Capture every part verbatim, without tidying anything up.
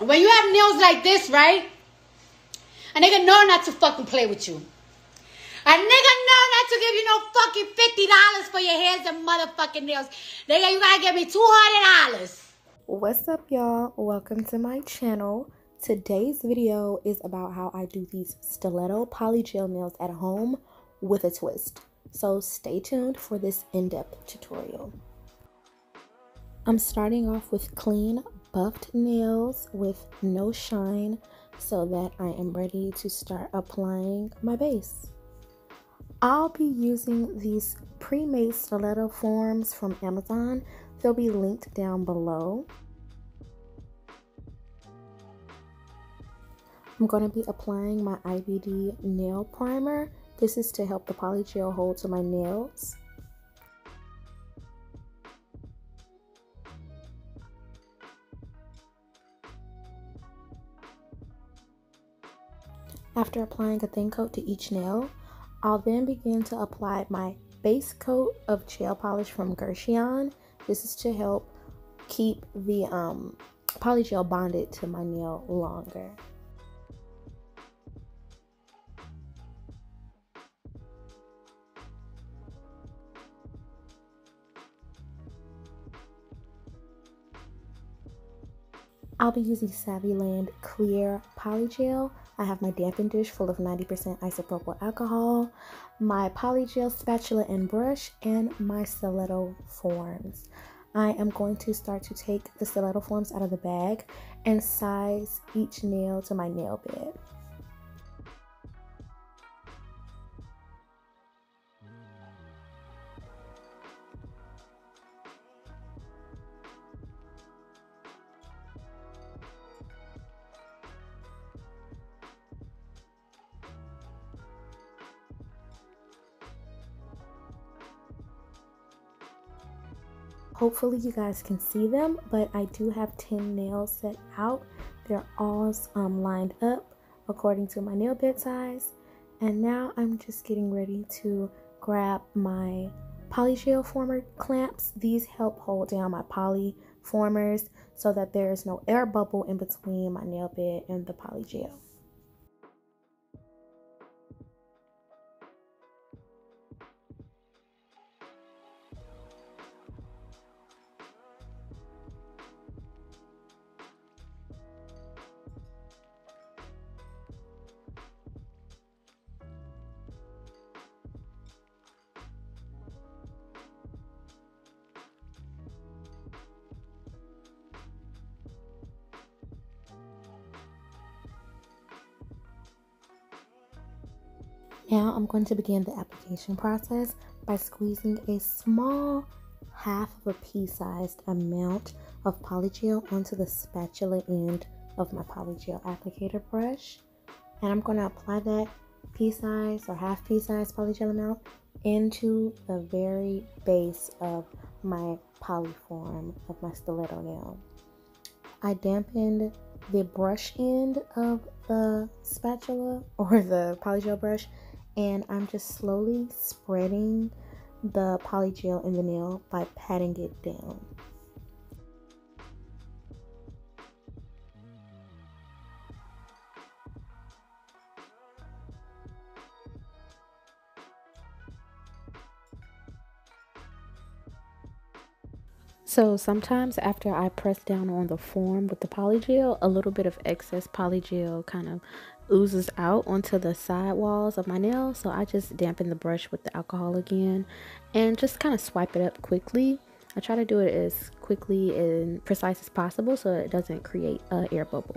when you have nails like this, right, a nigga know not to fucking play with you. A nigga know not to give you no fucking fifty dollars for your hairs and motherfucking nails. Nigga, you gotta give me two hundred dollars. What's up, y'all? Welcome to my channel. Today's video is about how I do these stiletto polygel nails at home with a twist. So stay tuned for this in-depth tutorial. I'm starting off with clean, buffed nails with no shine so that I am ready to start applying my base. I'll be using these pre-made stiletto forms from Amazon. They'll be linked down below. I'm going to be applying my I B D nail primer. This is to help the polygel hold to my nails. After applying a thin coat to each nail, I'll then begin to apply my base coat of gel polish from Gershion. This is to help keep the um, polygel bonded to my nail longer. I'll be using Saviland Clear Polygel. I have my dampened dish full of ninety percent isopropyl alcohol, my polygel spatula and brush, and my stiletto forms. I am going to start to take the stiletto forms out of the bag and size each nail to my nail bed. Hopefully you guys can see them, but I do have ten nails set out. They're all um, lined up according to my nail bed size. And now I'm just getting ready to grab my polygel former clamps. These help hold down my poly formers so that there is no air bubble in between my nail bed and the polygel. Now I'm going to begin the application process by squeezing a small half of a pea-sized amount of polygel onto the spatula end of my polygel applicator brush. And I'm going to apply that pea-sized or half pea-sized polygel amount into the very base of my polyform of my stiletto nail. I dampened the brush end of the spatula or the polygel brush, and I'm just slowly spreading the polygel in the nail by patting it down. So sometimes after I press down on the form with the polygel, a little bit of excess polygel kind of oozes out onto the side walls of my nail. So I just dampen the brush with the alcohol again and just kind of swipe it up quickly. I try to do it as quickly and precise as possible so it doesn't create an air bubble.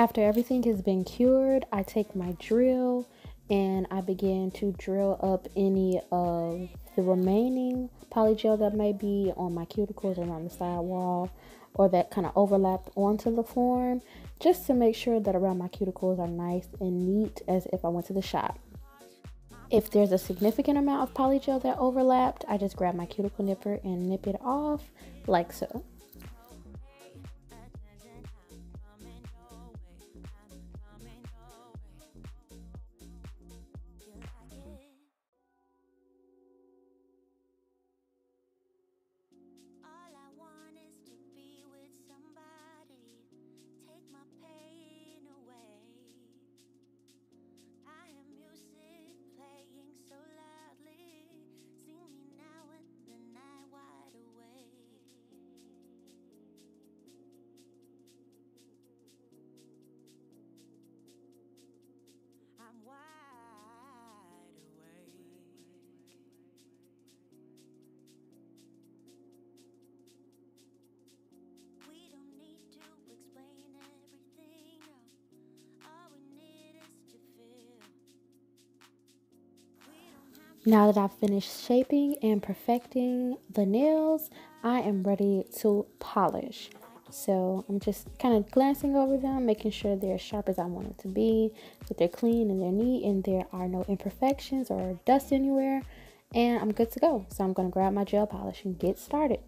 After everything has been cured, I take my drill and I begin to drill up any of the remaining polygel that may be on my cuticles or on the side wall, or that kind of overlapped onto the form, just to make sure that around my cuticles are nice and neat as if I went to the shop. If there's a significant amount of polygel that overlapped, I just grab my cuticle nipper and nip it off like so. Now that I've finished shaping and perfecting the nails, I am ready to polish. So I'm just kind of glancing over them, making sure they're as sharp as I want them to be, that they're clean and they're neat and there are no imperfections or dust anywhere, and I'm good to go. So I'm going to grab my gel polish and get started.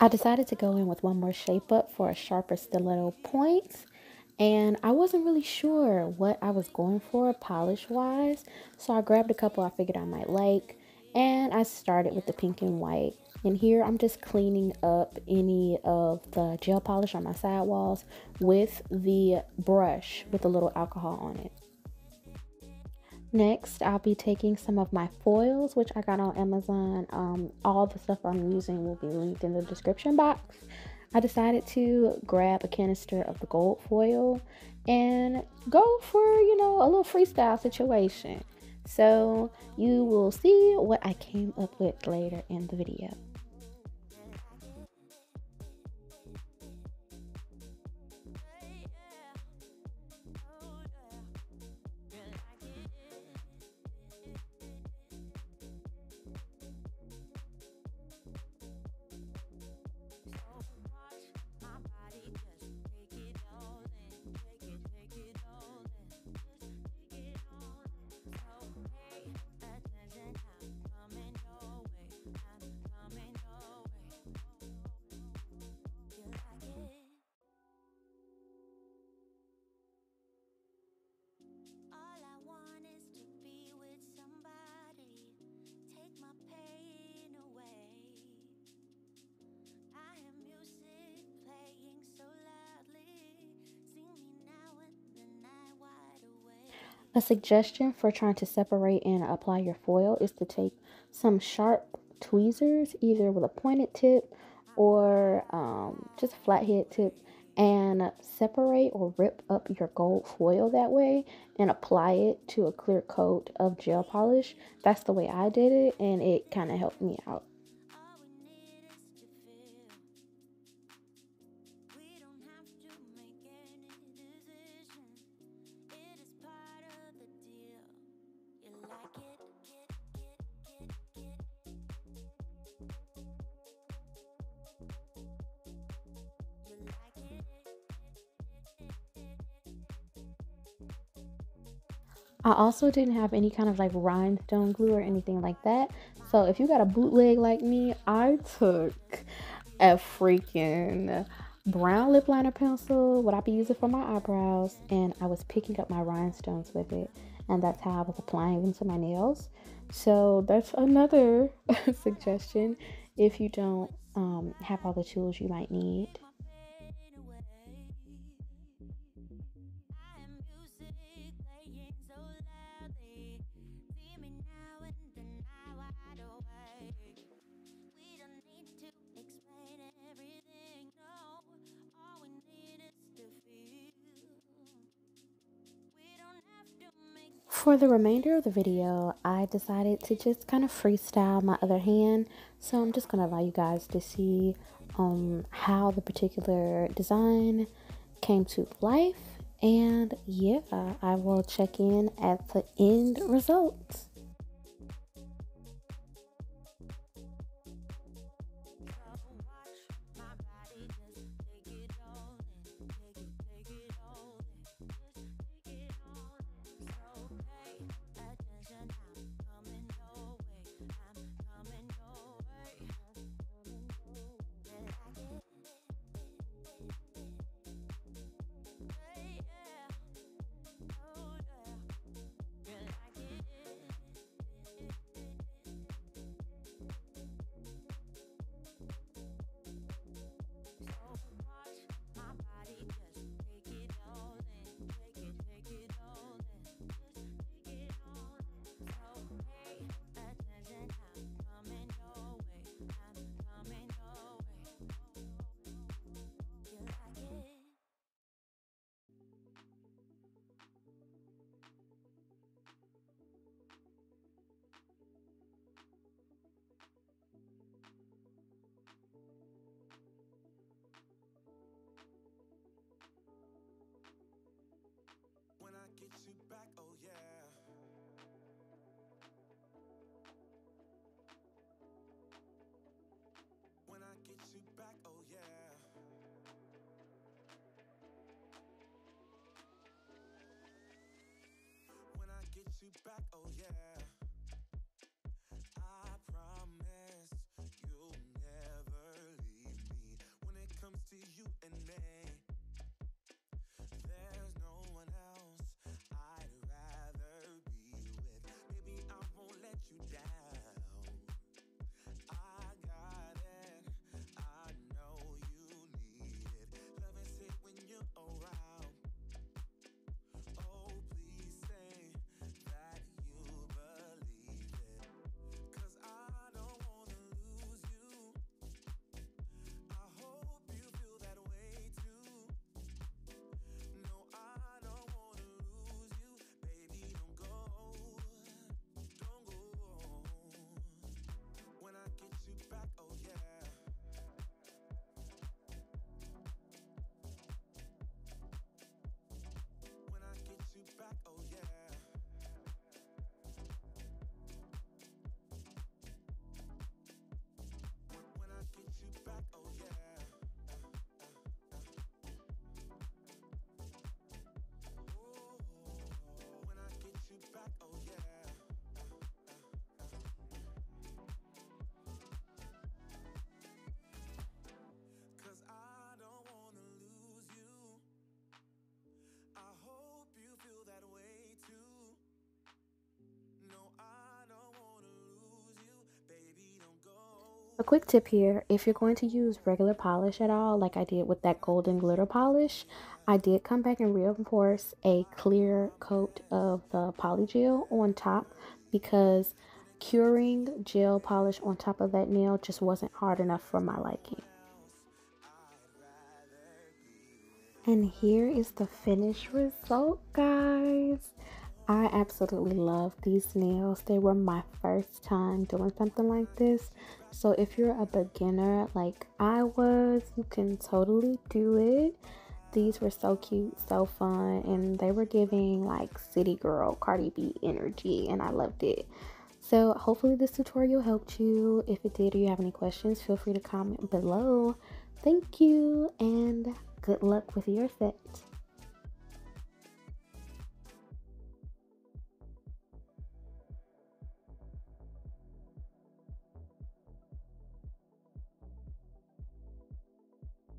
I decided to go in with one more shape up for a sharper stiletto point, and I wasn't really sure what I was going for polish wise, so I grabbed a couple I figured I might like, and I started with the pink and white. And here I'm just cleaning up any of the gel polish on my side walls with the brush with a little alcohol on it. Next, I'll be taking some of my foils, which I got on Amazon. Um, all the stuff I'm using will be linked in the description box. I decided to grab a canister of the gold foil and go for, you know, a little freestyle situation. So you will see what I came up with later in the video. A suggestion for trying to separate and apply your foil is to take some sharp tweezers, either with a pointed tip or um, just a flathead tip, and separate or rip up your gold foil that way and apply it to a clear coat of gel polish. That's the way I did it, and it kind of helped me out. I also didn't have any kind of like rhinestone glue or anything like that. So if you got a bootleg like me, I took a freaking brown lip liner pencil, what I be using for my eyebrows, and I was picking up my rhinestones with it. And that's how I was applying them to my nails. So that's another suggestion if you don't um, have all the tools you might need. For the remainder of the video, I decided to just kind of freestyle my other hand, so I'm just going to allow you guys to see um, how the particular design came to life, and yeah, I will check in at the end results. Get you back, oh yeah. When I get you back, oh yeah. When I get you back, oh yeah. I promise you'll never leave me. When it comes to you and me, a quick tip here, if you're going to use regular polish at all, like I did with that golden glitter polish, I did come back and reinforce a clear coat of the polygel on top because curing gel polish on top of that nail just wasn't hard enough for my liking. And here is the finished result, guys. I absolutely love these nails. They were my first time doing something like this. So if you're a beginner like I was, you can totally do it. These were so cute, so fun, and they were giving like City Girl, Cardi B energy, and I loved it. So hopefully this tutorial helped you. If it did or you have any questions, feel free to comment below. Thank you and good luck with your set.